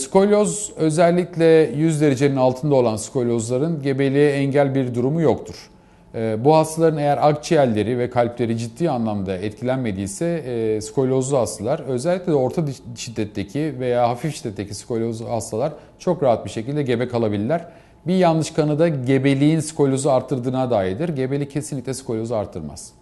Skolyoz, özellikle 100 derecenin altında olan skolyozların gebeliğe engel bir durumu yoktur. Bu hastaların eğer akciğerleri ve kalpleri ciddi anlamda etkilenmediyse skolyozlu hastalar, özellikle de orta şiddetteki veya hafif şiddetteki skolyozlu hastalar çok rahat bir şekilde gebe kalabilirler. Bir yanlış kanıda gebeliğin skolyozu arttırdığına dairdir. Gebelik kesinlikle skolyozu arttırmaz.